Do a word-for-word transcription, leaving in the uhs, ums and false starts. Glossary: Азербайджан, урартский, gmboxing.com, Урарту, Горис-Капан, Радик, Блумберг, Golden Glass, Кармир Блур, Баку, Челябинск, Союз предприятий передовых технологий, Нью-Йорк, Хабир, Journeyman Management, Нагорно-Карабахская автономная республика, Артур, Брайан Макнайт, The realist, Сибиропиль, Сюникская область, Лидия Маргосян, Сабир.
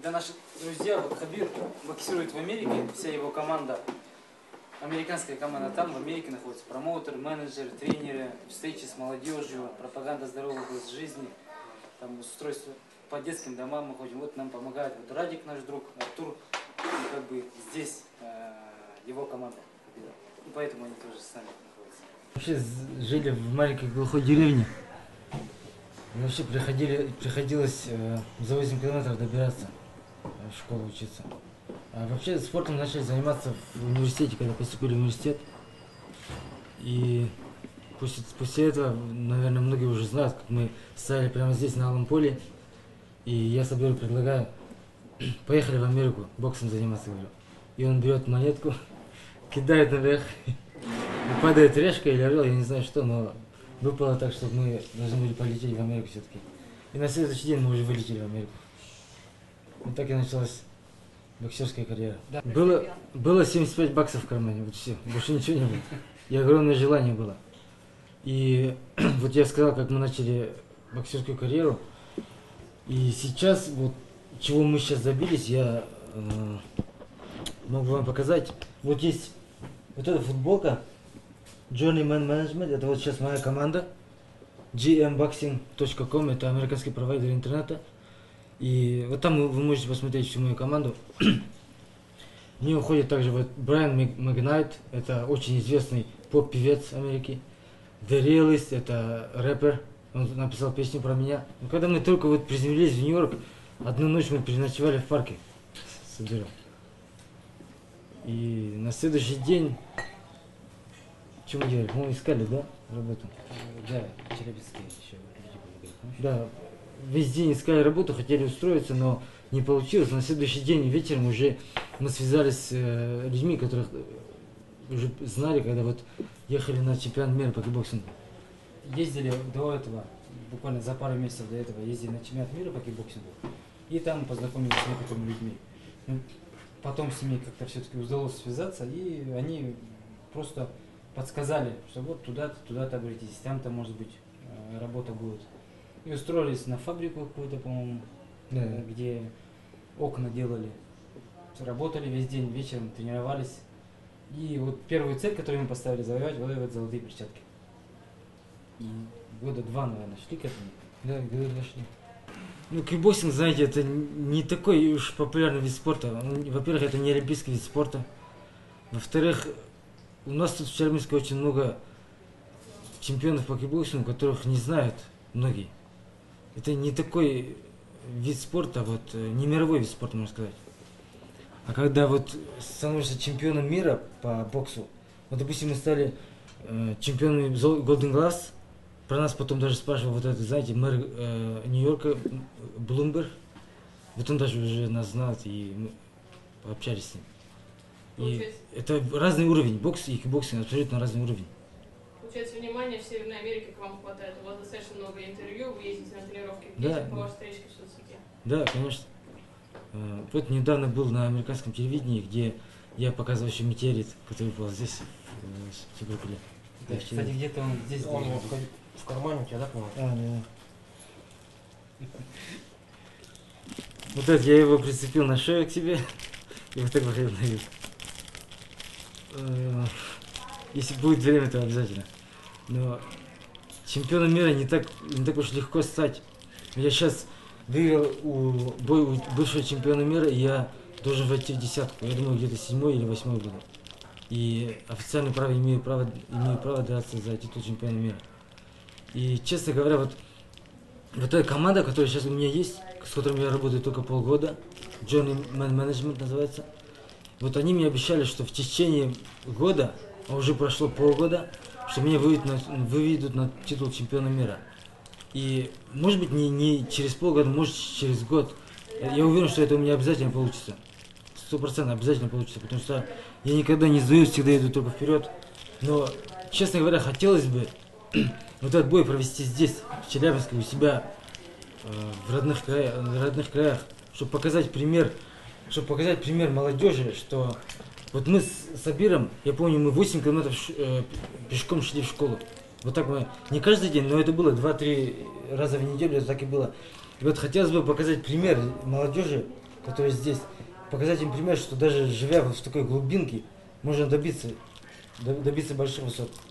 для наших друзей, вот Хабир боксирует в Америке, вся его команда, американская команда там, в Америке находится, промоутер, менеджер, тренеры, встречи с молодежью, пропаганда здорового образа жизни, там устройство по детским домам мы ходим, вот нам помогает вот Радик, наш друг, Артур, и как бы здесь э, его команда, и поэтому они тоже с нами находятся. Вообще жили в маленькой глухой деревне. Вообще приходили, приходилось э, за восемь километров добираться, в школу учиться. А вообще спортом начали заниматься в университете, когда поступили в университет. И после, после этого, наверное, многие уже знают, как мы стояли прямо здесь, на Алом поле. И я Сабиру предлагаю, поехали в Америку боксом заниматься, говорю. И он берет монетку, кидает наверх, и падает решка или орел, я не знаю что, но... Выпало так, что мы должны были полететь в Америку все-таки. И на следующий день мы уже вылетели в Америку. Вот так и началась боксерская карьера. Да. Было, было семьдесят пять баксов в кармане, вот все, больше ничего не было. И огромное желание было. И вот я сказал, как мы начали боксерскую карьеру. И сейчас, вот чего мы сейчас добились, я э, могу вам показать. Вот есть вот эта футболка. Journeyman Management, это вот сейчас моя команда, джи эм боксинг точка ком, это американский провайдер интернета, и вот там вы можете посмотреть всю мою команду. В нее уходит также вот Брайан Макнайт, это очень известный поп-певец Америки, The realist, это рэпер, он написал песню про меня. Но когда мы только вот приземлились в Нью-Йорк, одну ночь мы переночевали в парке с Сабиром, и на следующий день... Что мы делали? Мы искали, да, работу? Да, в Челябинске еще люди помогли. Да, весь день искали работу, хотели устроиться, но не получилось. На следующий день вечером уже мы связались с людьми, которых уже знали, когда вот ехали на чемпионат мира по кикбоксингу. Ездили до этого, буквально за пару месяцев до этого, ездили на чемпионат мира по кикбоксингу. И там познакомились с некоторыми людьми. Потом с ними как-то все-таки удалось связаться, и они просто... подсказали, что вот туда-то, туда-то обратитесь, там-то, может быть, работа будет. И устроились на фабрику какую-то, по-моему, да. Где окна делали. Работали весь день, вечером тренировались. И вот первую цель, которую мы поставили, завоевать, вот эти золотые перчатки. И года два, наверное, шли к этому. Да, года два шли. Ну, кикбоксинг, знаете, это не такой уж популярный вид спорта. Во-первых, это не олимпийский вид спорта. Во-вторых, у нас тут в Челябинске очень много чемпионов по кикбоксингу, которых не знают многие. Это не такой вид спорта, вот не мировой вид спорта, можно сказать. А когда вот становишься чемпионом мира по боксу, вот, допустим, мы стали э, чемпионами Golden Glass, про нас потом даже спрашивал вот этот, знаете, мэр э, Нью-Йорка, Блумберг, вот он даже уже нас знал, и мы пообщались с ним. И это разный уровень, бокс и кикбоксинг абсолютно разный уровень. Получается, внимания в Северной Америке к вам хватает, у вас достаточно много интервью, вы ездите на тренировки, да, по вашей встречке в соцсети. Да, конечно. Вот недавно был на американском телевидении, где я показывал еще метеорит, который был здесь, в Сибиропиле. Да, кстати, где-то он здесь, он был в кармане у тебя, да, по-моему? А, да. Вот это я его прицепил на шею к себе, и вот так выходил на вид. Если будет время, то обязательно. Но чемпионом мира не так, не так уж легко стать. Я сейчас выиграл у, бой у бывшего чемпиона мира, и я должен войти в десятку. Я думаю, где-то седьмой или восьмой буду. И официально право имею право, имею право драться за титул чемпиона мира. И, честно говоря, вот, вот эта команда, которая сейчас у меня есть, с которой я работаю только полгода, Journeyman Management называется, вот они мне обещали, что в течение года, а уже прошло полгода, что меня выведут на, выведут на титул чемпиона мира. И может быть не, не через полгода, может через год. Я уверен, что это у меня обязательно получится. Сто процентов обязательно получится, потому что я никогда не сдаюсь, всегда иду только вперед. Но, честно говоря, хотелось бы вот этот бой провести здесь, в Челябинске, у себя, в родных, края, в родных краях, чтобы показать пример. Чтобы показать пример молодежи, что вот мы с Сабиром, я помню, мы восемь километров ш, э, пешком шли в школу. Вот так мы, не каждый день, но это было два-три раза в неделю, так и было. И вот хотелось бы показать пример молодежи, которые здесь, показать им пример, что даже живя вот в такой глубинке, можно добиться, добиться больших высот.